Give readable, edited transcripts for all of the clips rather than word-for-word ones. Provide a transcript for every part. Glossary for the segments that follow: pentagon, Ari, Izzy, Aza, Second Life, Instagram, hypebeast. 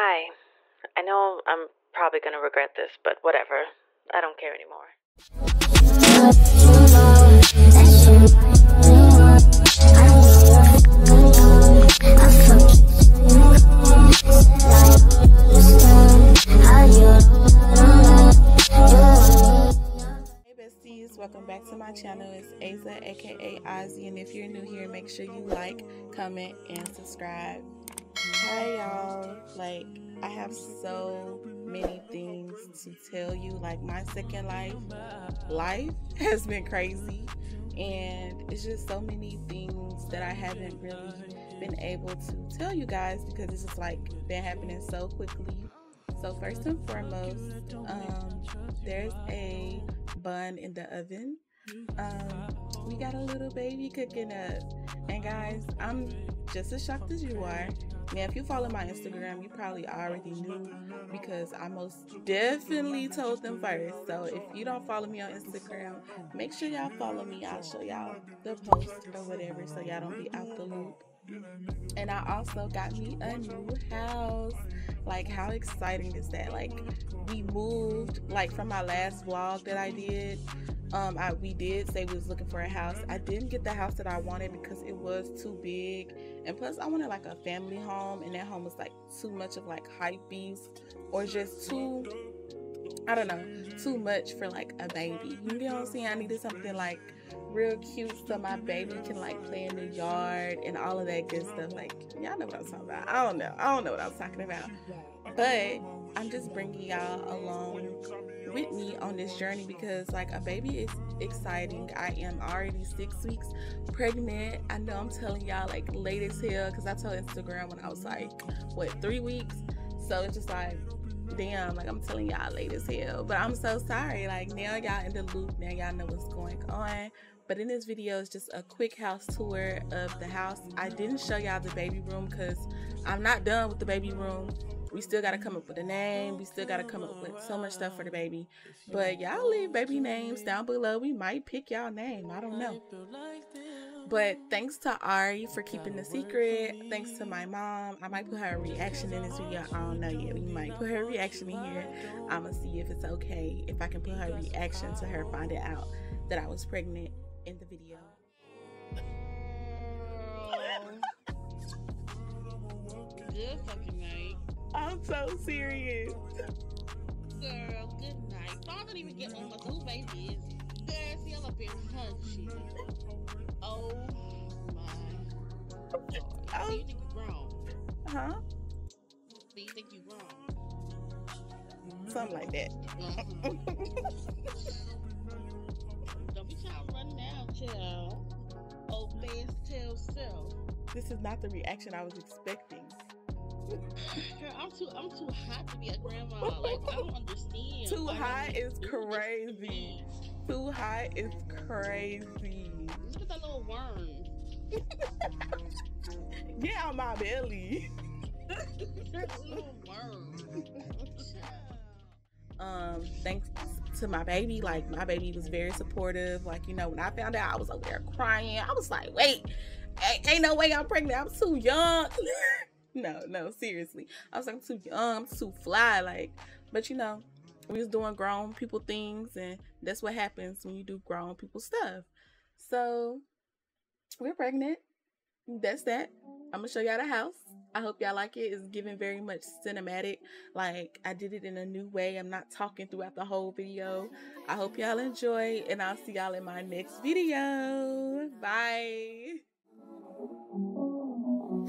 Hi. I know I'm probably gonna regret this, but whatever. I don't care anymore. Hey besties, welcome back to my channel. It's Aza, aka Izzy, and if you're new here, make sure you like, comment, and subscribe. Hi y'all, like I have so many things to tell you. Like my second life has been crazy, and it's just so many things that I haven't really been able to tell you guys because it's just like been happening so quickly. So first and foremost, there's a bun in the oven. We got a little baby cooking up, and guys, I'm just as shocked as you are. Now, if you follow my Instagram, you probably already knew because I most definitely told them first. So if you don't follow me on Instagram, make sure y'all follow me. I'll show y'all the post or whatever so y'all don't be out the loop. And I also got me a new house. Like, how exciting is that? Like, we moved, like, from my last vlog that I did. We did say we was looking for a house. I didn't get the house that I wanted because it was too big, and plus I wanted like a family home, and that home was like too much of like hypebeast, or just too, I don't know, too much for like a baby, you know what I'm saying? I needed something like real cute so my baby can like play in the yard and all of that good stuff. Like, y'all know what I'm talking about. I don't know what I'm talking about, but I'm just bringing y'all along with me on this journey because like a baby is exciting. I am already 6 weeks pregnant. I know I'm telling y'all like late as hell because I told Instagram when I was like, what, 3 weeks? So it's just like, damn, like I'm telling y'all late as hell, but I'm so sorry. Like, now y'all in the loop, now y'all know what's going on. But in this video, it's just a quick house tour of the house. I didn't show y'all the baby room because I'm not done with the baby room. We still got to come up with a name. We still got to come up with so much stuff for the baby. But y'all leave baby names down below. We might pick y'all name. I don't know. But thanks to Ari for keeping the secret. Thanks to my mom. I might put her reaction in this video. I don't know yet. We might put her reaction in here. I'm going to see if it's okay. If I can put her reaction to her finding out that I was pregnant in the video. Good fucking night. I'm so serious. Girl, good night. I don't even get on my new baby Izzy. Girl, see, I'm up here hunchy. Oh my God. Oh. Do you think you're wrong? Huh? Do you think you're wrong? Something like that. Don't be trying to run down, child. Old man's tail self. This is not the reaction I was expecting. Girl, I'm too hot to be a grandma. Like, I don't understand. Too hot is crazy. Too hot is crazy. Look at that little worm. Get out my belly. Little worm. Thanks to my baby. Like, my baby was very supportive. Like, you know, when I found out, I was over there crying. I was like, wait, ain't no way I'm pregnant. I'm too young. No, seriously. I was like, I'm too young, I'm too fly, like, but you know, we was doing grown people things, and that's what happens when you do grown people stuff. So, we're pregnant. That's that. I'm gonna show y'all the house. I hope y'all like it. It's giving very much cinematic. Like, I did it in a new way. I'm not talking throughout the whole video. I hope y'all enjoy, and I'll see y'all in my next video. Bye.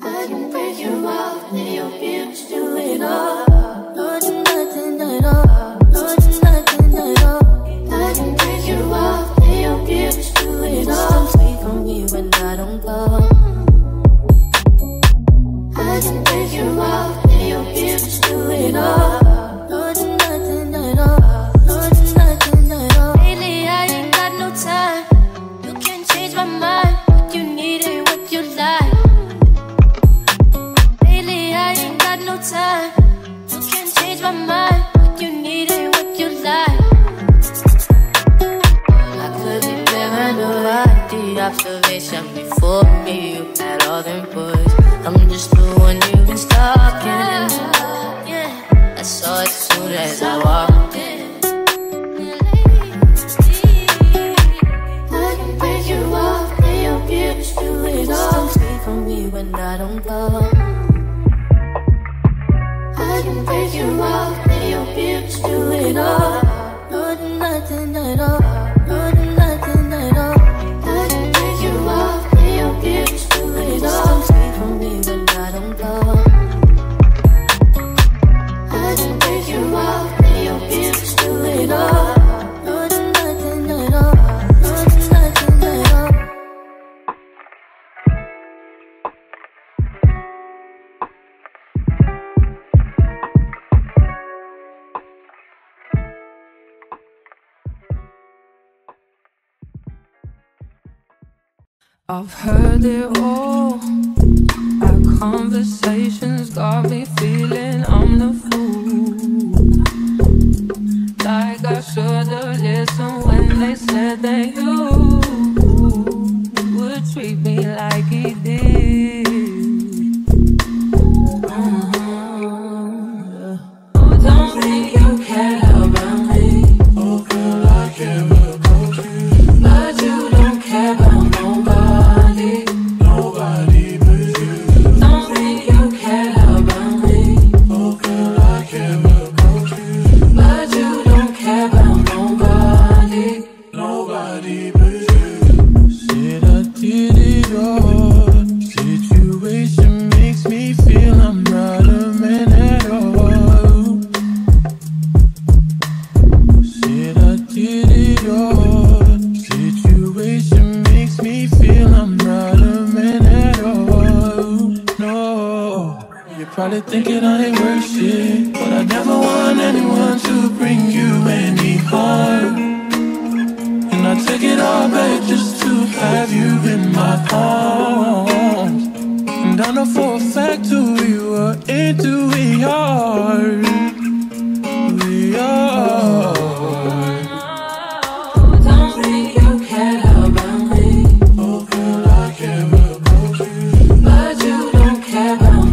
I can break you up, and you'll be able to do it all. Not nothing at all, not nothing at all. I can break you up, and you'll be able to do it all. Just don't wait for me when I don't blow. I can break you up, and you'll be able to do it all. Not nothing at all, not nothing at all. Lately I ain't got no time. You can change my mind, what you need and what you like. Time. You can change my mind. What you need and what you like. I could be paranoid. The observation before me, you had all them boys. I'm just the one you've been stalking. as I walk. I can break you off, lay your gifts, you it all. Stay from me when I don't love. I can break you off, lay your gifts, you it all. No to nothing at all. No to nothing at all. I can break you off, lay your gifts, you it all. Stay from me when I don't love. I've heard it all. Our conversations got me feeling I'm the fool. Like I should've listened when they said that you would treat me like he did. Oh, don't think you care about me. Oh, girl, I care about you. But you don't care about nobody. Probably thinking I ain't worth shit, but I never want anyone to bring you any harm. And I take it all back just to have you in my arms. And I know for a fact who we were into, we are. We are. Don't think you care about me. Oh girl, I care about you. But you don't care about me.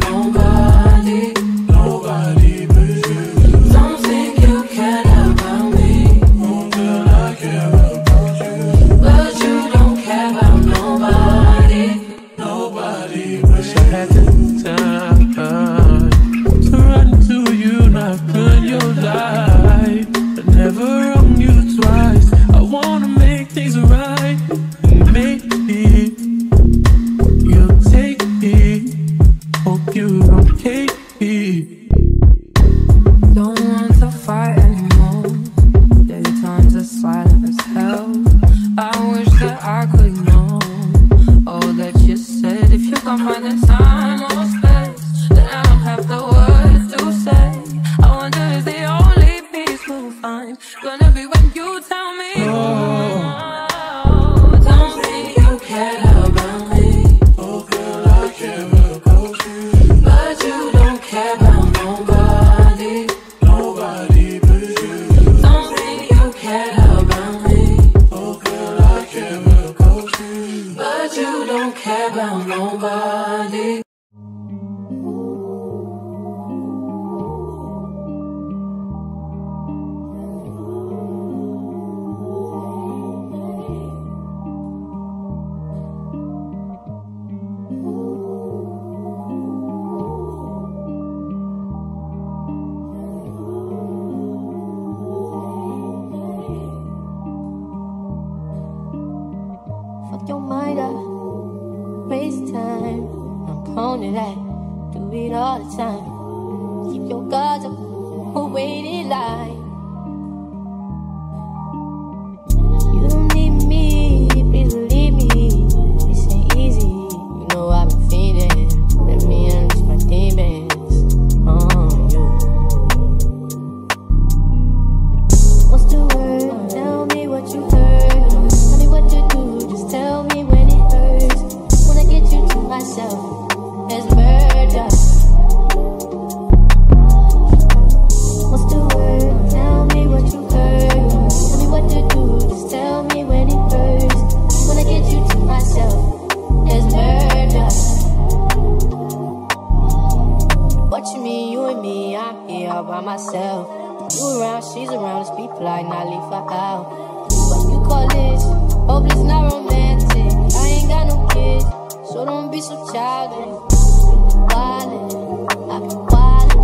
Myself You around, she's around, let's be polite, not leave her out. What you call this? Hope it's not romantic. I ain't got no kids, so don't be so childish. I've been wildin'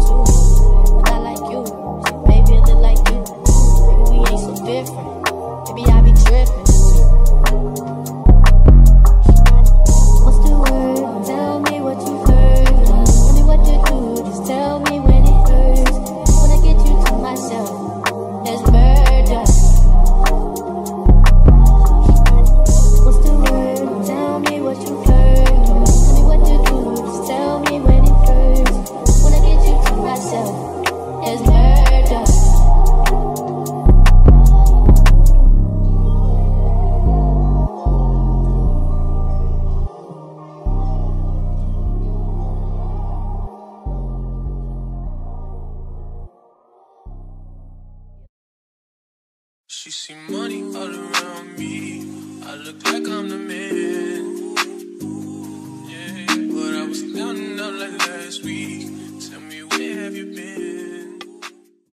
too, but not like you. So maybe I look like you. Maybe we ain't so different. Maybe I be trippin'. What's the word? Tell me what you heard. Tell me what to do, just tell me when it hurts. When I get you to myself, there's murder. What's the word? Tell me what you heard. Tell me what to do, just tell me when it hurts. When I get you to myself, there's murder. She see money all around me. I look like I'm the man.